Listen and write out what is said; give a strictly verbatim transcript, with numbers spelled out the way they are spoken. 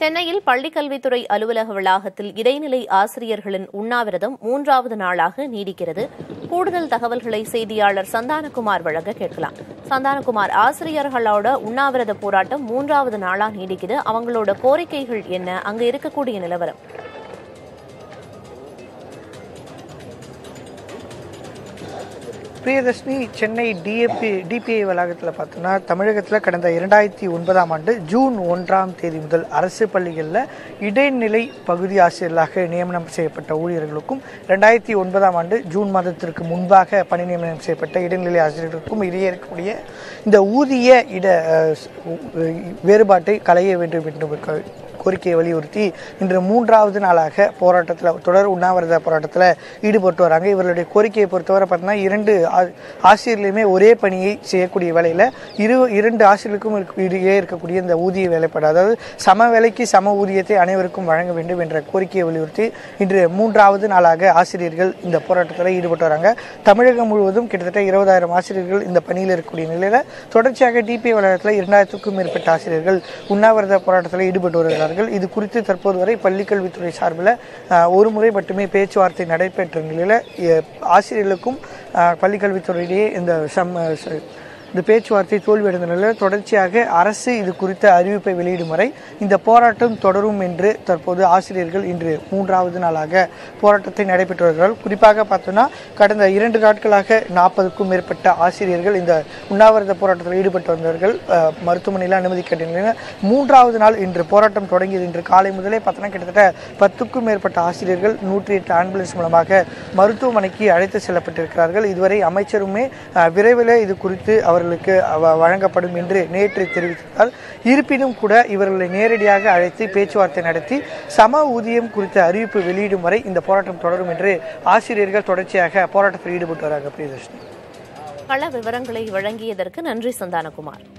சென்னையில் பள்ளி கல்வித்துறை அலுவலக வளாகத்தில் இடைநிலை ஆசிரியர்களின் உண்ணாவிரதம் மூன்றாவது நாளாக நீடிக்கிறது. கூடுதல் தகவல்களை செய்தியாளர் சந்தானகுமார் வழங்க கேட்கலாம். சந்தானகுமார், ஆசிரியர்களோட உண்ணாவிரத போராட்டம் மூன்றாவது நாளா நீடிக்குது. அவங்களோட கோரிக்கைகள் என்ன? அங்க இருக்கக்கூடிய நிலவரம்? பிரியதர்ஷினி, சென்னை டிஏபி டிபிஐ வளாகத்தில் பார்த்தோன்னா தமிழகத்தில் கடந்த இரண்டாயிரத்தி ஒன்பதாம் ஆண்டு ஜூன் ஒன்றாம் தேதி முதல் அரசு பள்ளிகளில் இடைநிலை பகுதி ஆசிரியர்களாக நியமனம் செய்யப்பட்ட ஊழியர்களுக்கும் ரெண்டாயிரத்தி ஒன்பதாம் ஆண்டு ஜூன் மாதத்திற்கு முன்பாக பணி நியமனம் செய்யப்பட்ட இடைநிலை ஆசிரியர்களுக்கும் இடையே இருக்கக்கூடிய இந்த ஊதிய இட வேறுபாட்டை களைய வேண்டும் என்று கோரிக்கையை வலியுறுத்தி இன்று மூன்றாவது நாளாக போராட்டத்தில், தொடர் உண்ணாவிரத போராட்டத்தில் ஈடுபட்டு வராங்க. இவர்களுடைய கோரிக்கையை பொறுத்தவரை பார்த்தோன்னா இரண்டு ஆசிரியர்களுமே ஒரே பணியை செய்யக்கூடிய வேலையில் இரு இரண்டு ஆசிரியர்களுக்கும் இடையே இருக்கக்கூடிய இந்த ஊதிய வேலைப்பாடு, அதாவது சம வேலைக்கு சம ஊதியத்தை அனைவருக்கும் வழங்க வேண்டும் என்ற கோரிக்கையை வலியுறுத்தி இன்று மூன்றாவது நாளாக ஆசிரியர்கள் இந்த போராட்டத்தில் ஈடுபட்டு வராங்க. தமிழகம் முழுவதும் கிட்டத்தட்ட இருபதாயிரம் ஆசிரியர்கள் இந்த பணியில் இருக்கக்கூடிய நிலையில் தொடர்ச்சியாக டிபிஐ வளாகத்தில் இரண்டாயிரத்துக்கும் மேற்பட்ட ஆசிரியர்கள் உண்ணாவிரத போராட்டத்தில் ஈடுபட்டு வருகிறார்கள். இது குறித்து தற்போது வரை பள்ளிக்கல்வித்துறை சார்பில் ஒரு முறை மட்டுமே பேச்சுவார்த்தை நடைபெற்ற நிலையில் ஆசிரியர்களுக்கும் பள்ளிக்கல்வித்துறையிலேயே இந்த சம் இந்த பேச்சுவார்த்தை தோல்வியடைந்த நிலையில் தொடர்ச்சியாக அரசு இது குறித்த அறிவிப்பை வெளியிடும் வரை இந்த போராட்டம் தொடரும் என்று தற்போது ஆசிரியர்கள் இன்று மூன்றாவது நாளாக போராட்டத்தை நடைபெற்று வருகிறார்கள். குறிப்பாக பார்த்தோன்னா கடந்த இரண்டு நாட்களாக நாற்பதுக்கும் மேற்பட்ட ஆசிரியர்கள் இந்த உண்ணாவிரத போராட்டத்தில் ஈடுபட்டு வந்தவர்கள் மருத்துவமனையில் அனுமதிக்கப்பட்ட நிலையில் மூன்றாவது நாள் இன்று போராட்டம் தொடங்கியது. இன்று காலை முதலே பார்த்தோன்னா கிட்டத்தட்ட பத்துக்கும் மேற்பட்ட ஆசிரியர்கள் நூற்றி எட்டு ஆம்புலன்ஸ் மூலமாக மருத்துவமனைக்கு அழைத்து செல்லப்பட்டிருக்கிறார்கள். இதுவரை அமைச்சருமே விரைவில் இது குறித்து அவர் அவர்களுக்கு வழங்கப்படும் என்று நேற்று தெரிவித்தார். இருப்பினும் கூட இவர்களை நேரடியாக அழைத்து பேச்சுவார்த்தை நடத்தி சம ஊதியம் குறித்த அறிவிப்பு வெளியிடும் வரை இந்த போராட்டம் தொடரும் என்று ஆசிரியர்கள் தொடர்ச்சியாக போராட்டத்தில் ஈடுபட்டு வராங்க. பிரியதர்ஷினி, பல விவரங்களை வழங்கியதற்கு நன்றி சந்தானகுமார்.